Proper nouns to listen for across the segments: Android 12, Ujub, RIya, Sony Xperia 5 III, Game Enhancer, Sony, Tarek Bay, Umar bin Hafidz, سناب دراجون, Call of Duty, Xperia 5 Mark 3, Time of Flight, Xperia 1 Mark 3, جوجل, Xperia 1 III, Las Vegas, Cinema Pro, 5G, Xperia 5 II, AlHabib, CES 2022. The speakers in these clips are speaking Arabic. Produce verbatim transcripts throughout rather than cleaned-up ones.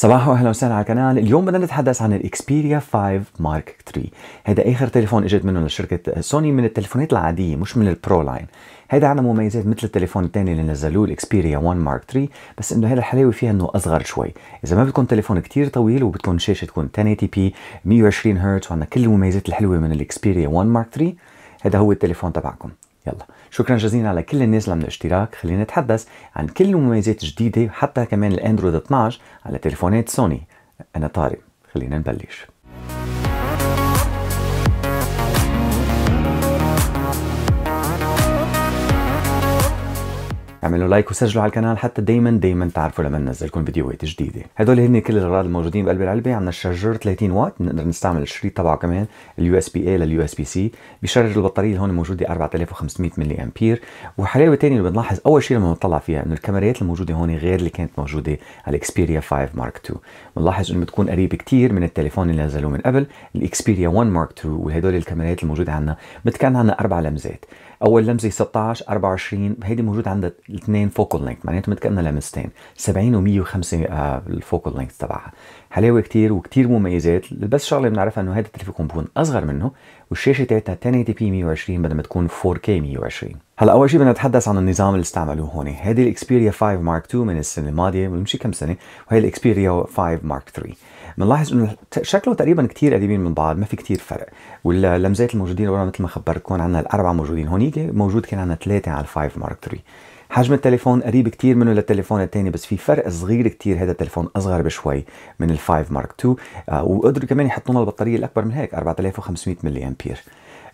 صباح واهلا وسهلا على القناه. اليوم بدنا نتحدث عن الاكسبيريا فايف مارك ثري. هذا اخر تليفون اجت منه لشركه سوني من التليفونات العاديه مش من البرو لاين. هيدا عندنا مميزات مثل التليفون الثاني اللي نزلوه الاكسبيريا واحد مارك ثري، بس انه هيدا الحلاوه فيها انه اصغر شوي. اذا ما بدكم تليفون كثير طويل وبدكم شاشه تكون عشرة ثمانين بي مية وعشرين هرتز وعندنا كل المميزات الحلوه من الاكسبيريا واحد مارك ثري، هذا هو التليفون تبعكم. يلا شكرا جزيلا على كل الناس اللي عملوا اشتراك. خلينا نتحدث عن كل المميزات الجديده وحتى كمان الاندرويد اثنعش على تليفونات سوني. انا طارق، خلينا نبلش. اعملوا لايك وسجلوا على القناه حتى دايما دايما تعرفوا لما ننزلكم فيديوهات جديده. هدول هن كل الاغراض الموجودين بقلب العلبه. عندنا الشارجر ثلاثين واط، بنقدر نستعمل الشريط تبعه كمان اليو اس بي اي لليو اس بي سي، بيشرج البطاريه اللي هون موجوده أربعة آلاف وخمسمية ملي امبير. وحلاوه ثانيه اللي بنلاحظ اول شيء لما بنطلع فيها انه الكاميرات الموجوده هون غير اللي كانت موجوده على الاكسبيريا فايف مارك اتنين، بنلاحظ انه بتكون قريب كثير من التليفون اللي نزلوه من قبل الاكسبيريا واحد مارك اتنين، وهدول الكاميرات الموجوده عندنا متكان عندنا اربع لمزات. اول لمزه ستة عشر أربعة وعشرين، هيدي موجود عندها الاثنين فوكال لينك، معناته متكأنه لمستين سبعين ومية وخمسة آه الفوكال لينك تبعها. حلاوه كثير وكثير مميزات. بس شغله بنعرفها انه هذا التليفون بكون اصغر منه، والشاشه تاعتها عشرة ثمانين بي مية وعشرين بدل ما تكون فور كيه مية وعشرين. هلا اول شيء بدنا نتحدث عن النظام اللي استعملوه هون. هذه الاكسبيريا فايف مارك اتنين من السنه الماضيه، من شي كم سنه، وهي الاكسبيريا فايف مارك ثري. بنلاحظ انه شكله تقريبا كثير قريبين من بعض، ما في كثير فرق، واللمزات الموجودين ورا مثل ما خبركم عندنا الاربعه موجودين هونيك، موجود كان عندنا ثلاثه على فايف مارك ثري. حجم التليفون قريب كثير منه للتليفون الثاني، بس في فرق صغير كثير. هذا التليفون اصغر بشوي من الفايف مارك اتنين، آه وقدروا كمان يحطوا لنا البطاريه الاكبر من هيك أربعة آلاف وخمسمية ملي امبير.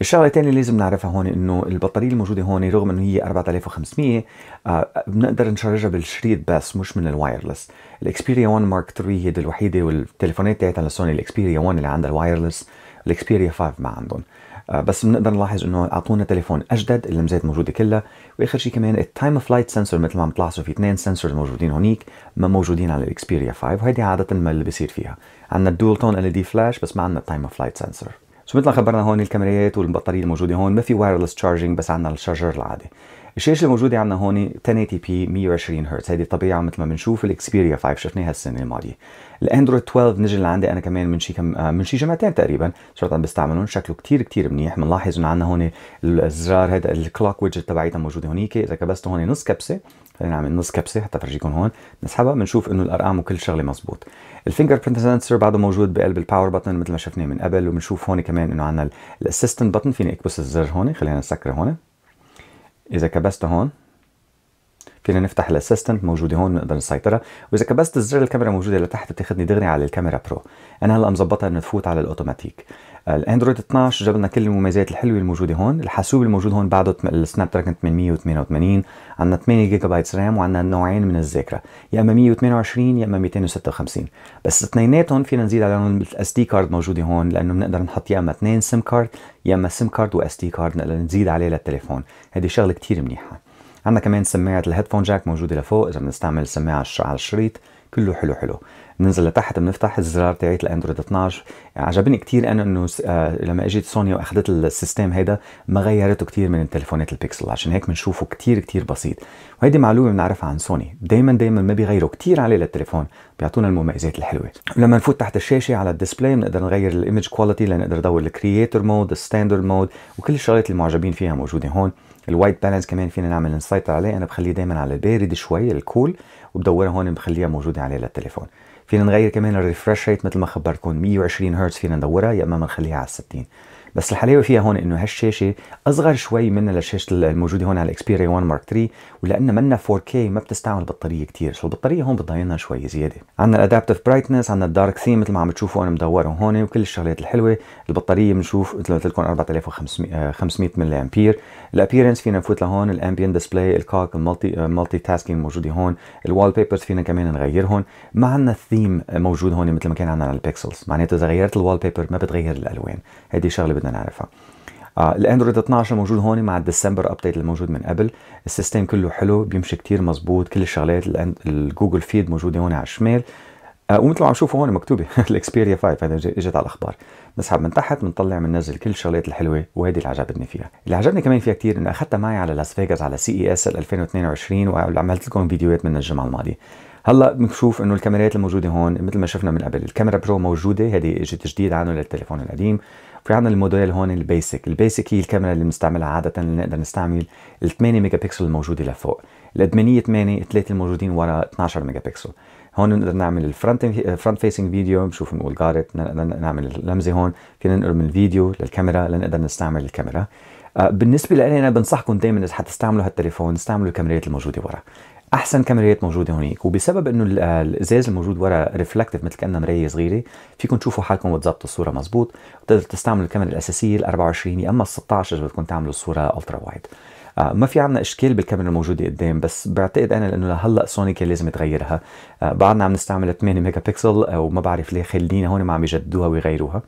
الشغله الثانيه اللي لازم نعرفها هون انه البطاريه الموجوده هون رغم انه هي أربعة آلاف وخمسمية آه بنقدر نشارجها بالشريط بس مش من الوايرلس. الاكسبيريا واحد مارك ثري هي الوحيده، والتليفونات تاعتها لسوني الاكسبيريا واحد اللي عندها الوايرلس، الاكسبيريا فايف ما عندهم. بس بنقدر نلاحظ انه اعطونا تليفون اجدد، اللمزات موجوده كلها. واخر شيء كمان التايم اوف فلايت سنسور، مثل ما عم تلاحظوا في اثنين سنسورز موجودين هونيك ما موجودين على الاكسبيريا فايف، وهيدي عاده ما اللي بيصير فيها. عندنا الدول تون ال دي فلاش، بس ما عندنا التايم اوف فلايت سنسور. سو مثل ما خبرنا هون الكاميرات والبطاريه الموجوده هون، ما في وايرلس تشارجنج، بس عندنا الشارجر العادي. الشاشه الموجوده عندنا هون عشرة ثمانين بي مية وعشرين هرتز، هيدي طبيعه مثل ما بنشوف الاكسبيريا فايف شفناها السنه الماضيه. الاندرويد اثنعش نجي اللي عندي انا كمان من شي كم من شي جمعتين تقريبا، صرت عم بستعملهم، شكله كثير كثير منيح. بنلاحظ انه عندنا هون الزرار هذا الكلوك ويدجت تبعيتها موجوده هونيك. اذا كبسته هون نص كبسه، خلينا نعمل نص كبسه حتى فرجيكم هون، نسحبها بنشوف انه الارقام وكل شغله مزبوط. الفينجر برنت سنسور بعده موجود بقلب الباور بتن مثل ما شفناه من قبل، وبنشوف هون كمان انه عندنا الاسيستنت بتن، فيني اكبس الزر هون. خلينا نسكره هون، إذا كبسته هون فينا نفتح الاسيستنت موجوده هون، بنقدر نسيطرها. واذا كبست الزر الكاميرا موجوده لتحت، بتاخذني دغري على الكاميرا برو. انا هلا مظبطها انه تفوت على الاوتوماتيك. الاندرويد اثنعش جاب لنا كل المميزات الحلوه الموجوده هون. الحاسوب الموجود هون بعده السناب دراجون ثمانمية وثمانية وثمانين، عندنا ثمانية جيجا بايت رام، وعندنا نوعين من الذاكره، يا اما مية وثمانية وعشرين يا اما مئتين وستة وخمسين، بس اثنيناتهم فينا نزيد عليهم الاس دي كارد موجوده هون، لانه بنقدر نحط يا اما اثنين سم كارد يا اما سم كارد واس دي كارد نقدر نزيد عليه للتليفون، هذه شغله كثير منيحه. عندنا كمان سماعة الهيدفون جاك موجودة لفوق، إذا بنستعمل السماعة على الشريط، كله حلو حلو. بننزل لتحت بنفتح الزرار تاعت الاندرويد اثنعش. عجبني كثير انا انه آه لما اجت سوني واخذت السيستم هيدا ما غيرته كثير من التليفونات البيكسل، عشان هيك بنشوفه كثير كثير بسيط. وهيدي معلومه بنعرفها عن سوني، دائما دائما ما بيغيروا كثير عليه للتليفون، بيعطونا المميزات الحلوه. لما نفوت تحت الشاشه على الديسبلاي بنقدر نغير الايمج كواليتي، لنقدر ندور الكرييتور مود، الستاندرد مود، وكل الشغلات اللي معجبين فيها موجوده هون. الوايت بالانس كمان فينا نعمل نسيطر عليه، انا بخليه دائما على البارد شوي الكول، وبدورها هون بخليها موجوده عليه للتليفون. فينا نغير كمان الريفرش ريت مثل ما خبركم مية وعشرين هرتز، فينا ندورها يا اما بنخليها على ستين. بس الحلاوه فيها هون انه هالشاشه اصغر شوي من للشاشه الموجوده هون على الاكسبيريا واحد مارك ثري، ولانه منا فور كيه ما بتستعمل بطاريه كثير، سو البطاريه هون بتضايقنا شوي زياده. عندنا الادابتيف برايتنس، عندنا الدارك ثيم مثل ما عم بتشوفوا انا مدوره هون، وكل الشغلات الحلوه. البطاريه بنشوف مثل ما قلت لكم أربعة آلاف وخمسمية ملي امبير. الابيرنس فينا نفوت لهون، الامبيان ديسبلاي، الكوك، المالتي مالتي تاسكينج موجوده هون، الوال بيبرز فينا كمان نغيرهم. ما عندنا ثيم موجود هون مثل ما كان عندنا على البيكسلز، معناته اذا غيرت الوال بيبر ما بتغير الالوان، هذه شغله بدنا نعرفها. آه الاندرويد اثنعش الموجود هون مع الديسمبر ابديت الموجود من قبل، السيستم كله حلو بيمشي كثير مزبوط، كل الشغلات الجوجل فيد موجوده هون على الشمال، آه ومثل ما عم شوفوا هون مكتوبه الاكسبيريا فايف، هذا اجت على الاخبار. بنسحب من تحت بنطلع بننزل كل الشغلات الحلوه، وهذه اللي عجبتني فيها. اللي عجبني كمان فيها كثير انه اخذتها معي على لاس فيغاس على سي إي إس ألفين واثنين وعشرين، وعملت لكم فيديوهات من الجمعه الماضيه. هلا بنشوف انه الكاميرات الموجوده هون مثل ما شفنا من قبل، الكاميرا برو موجوده، هذه اجت جديد عنه للتليفون القديم. في عندنا الموديل هون البيسك، البيسك هي الكاميرا اللي بنستعملها عاده، اللي نقدر نستعمل ال ثمانية ميجا بكسل الموجوده لفوق، الادمانيه ثمانية، الثلاثه الموجودين ورا اثنعش ميجا بكسل. هون نقدر نعمل الفرونت فرونت فيسنج فيديو، بنشوف بنقول جارت، نعمل اللمزه هون، فينا نقرب من الفيديو للكاميرا لنقدر نستعمل الكاميرا. بالنسبه لي انا بنصحكم دائما اذا حتستعملوا هالتليفون استعملوا الكاميرات الموجوده ورا، احسن كاميرات موجوده هونيك، وبسبب انه الازاز الموجود ورا ريفلكتيف مثل كانها مرايه صغيره، فيكم تشوفوا حالكم وتظبطوا الصوره مزبوط، وتقدروا تستعملوا الكاميرا الاساسيه ال أربعة وعشرين، يا اما ال ستة عشر اذا بدكم تعملوا الصوره الترا وايد. آه ما في عندنا اشكال بالكاميرا الموجوده قدام، بس بعتقد انا لانه هلا سوني كان لازم تغيرها، آه بعدنا عم نستعمل ثمانية ميجا بكسل وما بعرف ليه خلينا هون ما عم يجددوها ويغيروها.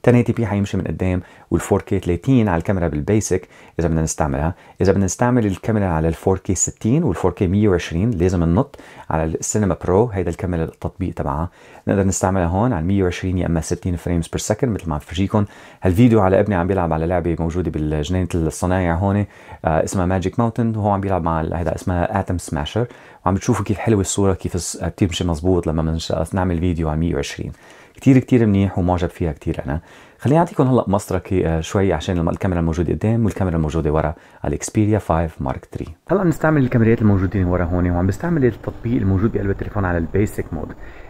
ألف وثمانين بي حيمشي من قدام، وال فور كي ثلاثين على الكاميرا بالبيسك اذا بدنا نستعملها. اذا بدنا نستعمل الكاميرا على ال فور كي ستين وال فور كي مية وعشرين لازم ننط على السينما برو، هيدا الكاميرا التطبيق تبعها نقدر نستعملها هون على مية وعشرين يا اما ستين فريمز بير سكند. مثل ما عم فرجيكم هالفيديو على ابني عم بيلعب على لعبه موجوده بالجنينه الصنايع هون، آه اسمها ماجيك ماونتن، وهو عم بيلعب مع هيدا اسمها اتم سماشر، وعم بتشوفوا كيف حلوه الصوره كيف بتمشي مزبوط لما نعمل فيديو على مية وعشرين. كتير كتير منيح ومعجب فيها كتير انا. خليني اعطيكم هلا مسركي شوي عشان الكاميرا الموجوده قدام والكاميرا الموجوده ورا على الاكسبيريا خمسة مارك ثلاثة. هلا بنستعمل الكاميرات الموجودين ورا هون، وعم بستعمل التطبيق الموجود بقلب التليفون على البيسك مود.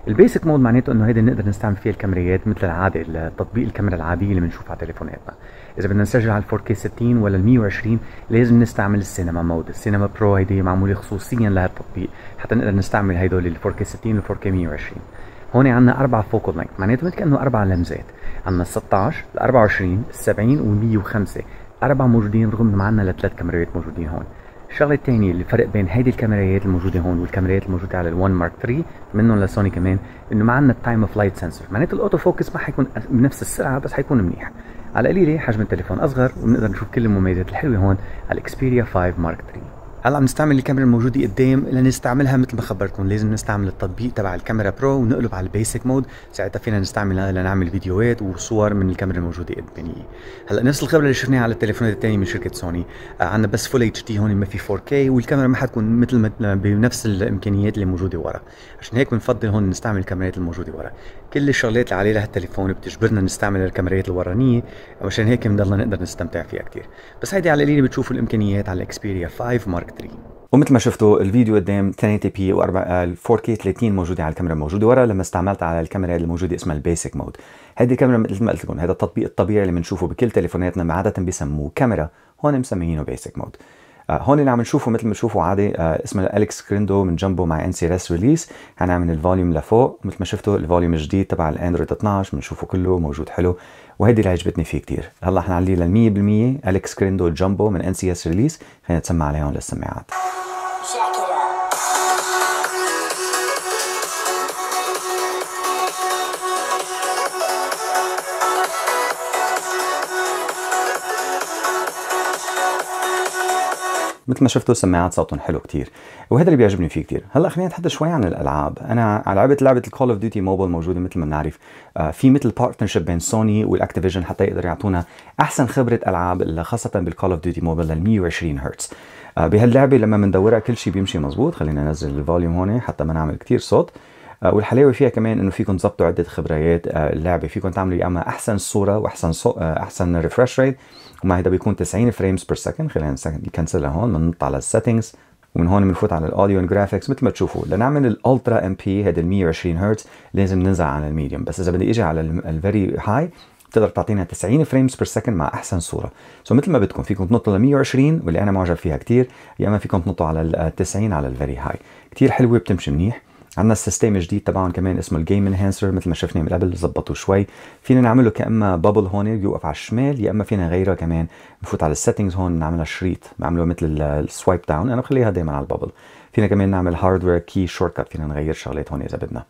البيسك مود معناته انه هيدا نقدر نستعمل فيها الكاميرات مثل العاده، التطبيق الكاميرا العاديه اللي بنشوفها على تليفوناتنا. اذا بدنا نسجل على الفور كي ستين ولا ال مية وعشرين لازم نستعمل السينما مود، السينما برو هيدي معموله خصوصيا لهالتطبيق حتى نقدر نستعمل هدول ال فور كي ستين وال فور كي مية وعشرين. هون عندنا أربعة فوكال لينك، معناته مثل كأنه أربع لمزات، عندنا ال ستة عشر، ال أربعة وعشرين، ال سبعين وال مية وخمسة، أربعة موجودين رغم إنه ما عندنا لثلاث كاميرات موجودين هون. الشغلة الثانية اللي فرق بين هيدي الكاميرات الموجودة هون والكاميرات الموجودة على ال واحد مارك ثلاثة منهم لسوني كمان، إنه ما عندنا التايم اوف لايت سنسور، معناته الأوتو فوكس ما حيكون بنفس السرعة بس حيكون منيح. على القليلة حجم التليفون أصغر وبنقدر نشوف كل المميزات الحلوة هون على الإكسبيريا خمسة مارك ثلاثة. هلا عم نستعمل الكاميرا الموجوده قدام، لنستعملها مثل ما خبرتكم لازم نستعمل التطبيق تبع الكاميرا برو ونقلب على البيسك مود، ساعتها فينا نستعملها لنعمل فيديوهات وصور من الكاميرا الموجوده قدامي. هلا نفس الخبره اللي شفناها على التليفونات الثانيه من شركه سوني، عندنا بس فول اتش دي هون، ما في فور كي، والكاميرا ما حتكون مثل ما بنفس الامكانيات اللي موجوده ورا، عشان هيك بنفضل هون نستعمل الكاميرات الموجوده ورا. كل الشغلات اللي عليها التليفون بتجبرنا نستعمل الكاميرات الورانيه، عشان هيك بنضلنا نقدر نستمتع فيها كثير. بس هيدي على القليله بتشوفوا الامكانيات على الاكسبيريا خمسة مارك ثلاثة. ومثل ما شفتوا الفيديو قدام ألف وثمانين بي و فور كي ثلاثين موجوده على الكاميرا الموجوده ورا لما استعملتها على الكاميرا الموجوده اسمها البيسك مود. هذه الكاميرا مثل ما قلت لكم هذا التطبيق الطبيعي اللي بنشوفه بكل تليفوناتنا عاده بسموه كاميرا، هون مسميينه بيسك مود. هون اللي عم نشوفه مثل ما شوفوا عادي اسمه اليكس كريندو من جنبه مع ان سي ريس ريليس، هنعمل الفوليوم لفوق مثل ما شفتوا الفوليوم الجديد تبع الاندرويد اثنعش بنشوفه كله موجود حلو، وهيدي اللي عجبتني فيه كثير. هلا حنعليه لل مية بالمية اليكس كريندو جامبو من ان سي اس ريليس، خلينا نتسمع عليه هون للسماعات. مثل ما شفتوا سماعات صوتهم حلو كتير، وهذا اللي بيعجبني فيه كتير. هلا خلينا نتحدث شوي عن الالعاب، انا لعبت لعبه الكول اوف ديوتي موبايل موجوده مثل ما بنعرف، آه في مثل بارتنرشيب بين سوني والاكتيفيجن حتى يقدروا يعطونا احسن خبره العاب خاصه بالكول اوف ديوتي موبايل لل مية وعشرين هرتز. آه بهاللعبه لما بندورها كل شيء بيمشي مزبوط، خلينا ننزل الفوليوم هون حتى ما نعمل كتير صوت. آه والحلاوه فيها كمان انه فيكم تظبطوا عده خبريات، آه اللعبه فيكم تعملوا يا اما احسن صوره واحسن صو... آه احسن ريفرش ريت، ومع هيدا بيكون تسعين فريمز بير سكند. خلينا نكنسلها هون، بننط على السيتنجز ومن هون بنفوت على الاوديو اند جرافيكس. مثل ما تشوفوا لنعمل الالترا ام بي هيدا ال مية وعشرين هرتز لازم ننزل على الميديوم، بس اذا بدي اجي على الفيري هاي بتقدر تعطينا تسعين فريمز بير سكند مع احسن صوره. سو مثل ما بدكم فيكم تنطوا ل مية وعشرين واللي انا معجب فيها كثير، يا اما فيكم تنطوا على ال تسعين على الفيري هاي، كثير حلوه بتمشي منيح. عندنا السيستم الجديد تبعهم كمان اسمه الجيم انهانسر، مثل ما شفنا من قبل ظبطوه شوي، فينا نعمله كأما بابل هون بيوقف على الشمال، يا اما فينا نغيره كمان بنفوت على السيتنجز هون نعملها شريط، نعمله مثل السوايب داون، انا بخليها دايما على البابل. فينا كمان نعمل هاردوير كي شورت كات، فينا نغير شغلات هون اذا بدنا.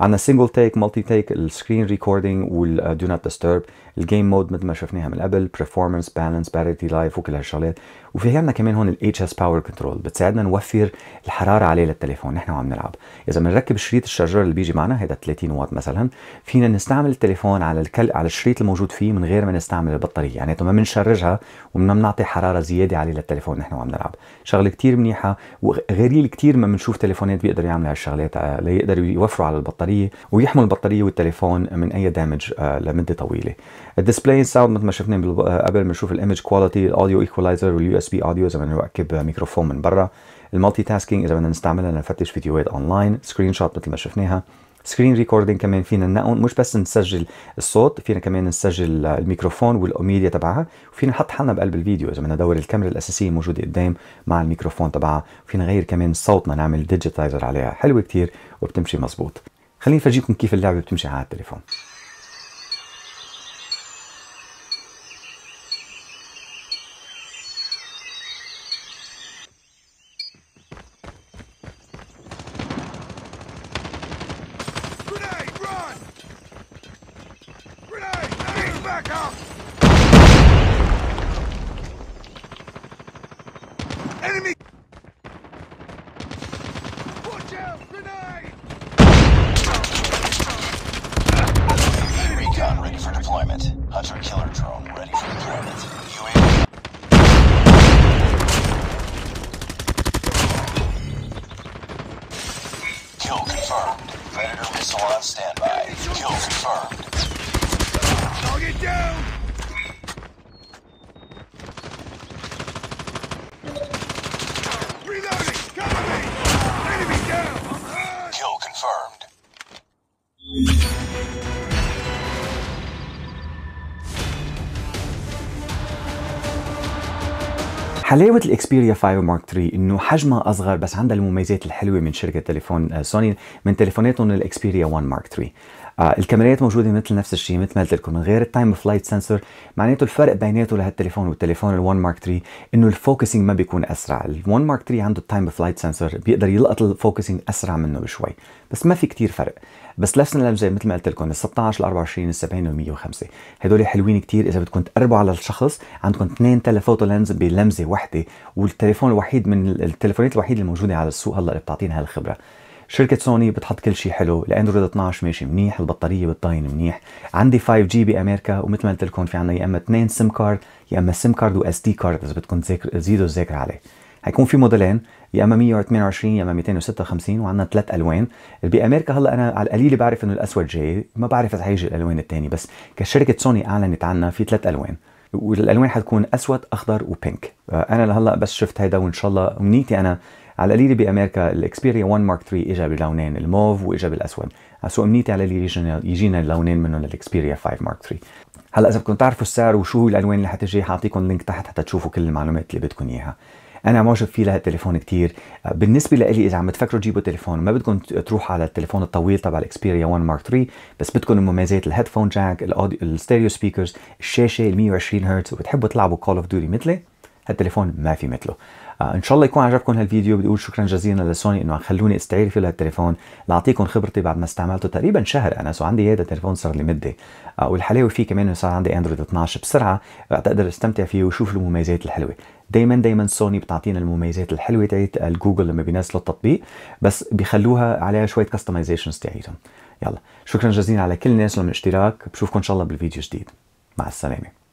عندنا سنجل تيك، مالتي تيك، السكرين ريكوردينج والدو نوت ديسترب، الجيم مود مثل ما شفناها من قبل، برفورمانس، بالانس، باريتي لايف وكل هالشغلات. وفي عندنا كمان هون الاتش اس باور كنترول بتساعدنا نوفر الحراره عليه للتليفون نحن وعم نلعب. اذا بنركب شريط الشارجر اللي بيجي معنا هذا ثلاثين واط مثلا، فينا نستعمل التليفون على الكل... على الشريط الموجود فيه من غير ما نستعمل البطاريه، يعني ما بنشرجها وما بنعطي حراره زياده عليه للتليفون نحن وعم نلعب. شغله كثير منيحه وغريب كثير ما بنشوف تليفونات بيقدروا يعملوا هالشغلات، ليقدروا يوفروا على البطاريه ويحموا البطاريه والتليفون من اي دامج لمده طويله. الديسبلاي ساوند مثل ما شفنا قبل، بنشوف الايمج كواليتي، الاوديو ايكولايزر واليو اس بي اوديو اذا بدنا نركب ميكروفون من برا، المالتي تاسكينج اذا بدنا نستعملها لنفتش فيديوهات اونلاين، سكرين شوت مثل ما شفناها، سكرين ريكوردينج كمان فينا ننقل مش بس نسجل الصوت، فينا كمان نسجل الميكروفون والميديا تبعها، وفينا نحط حالنا بقلب الفيديو اذا بدنا ندور الكاميرا الاساسيه موجوده قدام مع الميكروفون تبعها، فينا نغير كمان الصوت ما نعمل ديجيتايزر عليها. حلوه كثير وبتمشي مزبوط. خليني افرجيكم كيف اللعبه بتمشي على التليفون. حلاوة الإكسبيريا خمسة مارك ثلاثة إنه حجمها أصغر بس عندها المميزات الحلوة من شركة تليفون سوني من تليفوناتهم الإكسبيريا واحد مارك ثلاثة. آه الكاميرات موجودة مثل نفس الشيء مثل ما قلت لكم من غير التايم اوف فلايت سنسور، معناته الفرق بيناته لهالتليفون والتليفون الواحد مارك ثلاثة إنه الفوكسينج ما بيكون أسرع، ال1 مارك ثلاثة عنده التايم اوف فلايت سنسور بيقدر يلقط الفوكسينج أسرع منه بشوي، بس ما في كثير فرق. بس لفنا الأمزاج مثل ما قلت لكم ال ستة عشر ال أربعة وعشرين ال سبعين وال مية وخمسة، هدول حلوين كثير إذا بدكم تقربوا على الشخص، عندكم اثنين تلفوتو لينز بلمزة واحدة، والتليفون الوحيد من التليفونات الوحيدة الموجودة على السوق هلا اللي بتعطينا هالخبرة. شركة سوني بتحط كل شيء حلو، الاندرويد اثنا عشر ماشي منيح، البطارية بتضاين منيح، عندي فايف جي بأمريكا، ومثل ما قلت لكم في عنا يا اما اثنين سم كارد يا اما سم كارد واس دي كارد إذا بدكم تزيدوا الذاكرة عليه. حيكون في موديلين يا اما مية وثمانية وعشرين يا اما مئتين وستة وخمسين، وعندنا ثلاث الوان بامريكا. هلا انا على القليل بعرف انه الاسود جاي، ما بعرف اذا حيجي الالوان الثاني، بس كشركه سوني اعلنت عنها في ثلاث الوان، والالوان حتكون اسود اخضر وبينك. انا لهلا بس شفت هيدا، وان شاء الله امنيتي انا على القليل بامريكا الاكسبيريا واحد مارك ثلاثة اجى بلونين الموف واجى بالاسود، سو امنيتي على القليل يجينا لونين منهم للاكسبيريا خمسة مارك ثلاثة. هلا اذا بدكم تعرفوا السعر وشو الالوان اللي حتجي حاعطيكم لينك تحت حتى تشوفوا كل المعلومات اللي بدكم اياها. أنا معجب فيه لهالتليفون كثير، بالنسبة لإلي إذا عم تفكروا تجيبوا تليفون ما بدكم تروحوا على التليفون الطويل تبع الإكسبيريا واحد مارك ثلاثة، بس بدكم مميزات الهيدفون جاك، الأوديو، الستيريو سبيكرز، الشاشة ال مية وعشرين هرتز، وبتحبوا تلعبوا كول أوف ديوتي مثلي؟ هالتليفون ما في مثله. آه ان شاء الله يكون عجبكم هالفيديو، بدي اقول شكرا جزيلا لسوني انه خلوني استعير فيه لهالتليفون لاعطيكم خبرتي بعد ما استعملته تقريبا شهر انا، سو عندي هذا التليفون صار لي مده، آه والحلاوه فيه كمان انه صار عندي اندرويد اثنا عشر بسرعه بقدر استمتع فيه وشوف المميزات الحلوه. دائما دائما سوني بتعطينا المميزات الحلوه تاعت جوجل لما بينزلوا التطبيق، بس بيخلوها عليها شويه كستمايزيشنز تاعتهم. يلا شكرا جزيلا على كل الناس للاشتراك، بشوفكم ان شاء الله بالفيديو الجديد، مع السلامه.